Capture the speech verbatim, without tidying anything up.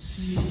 See.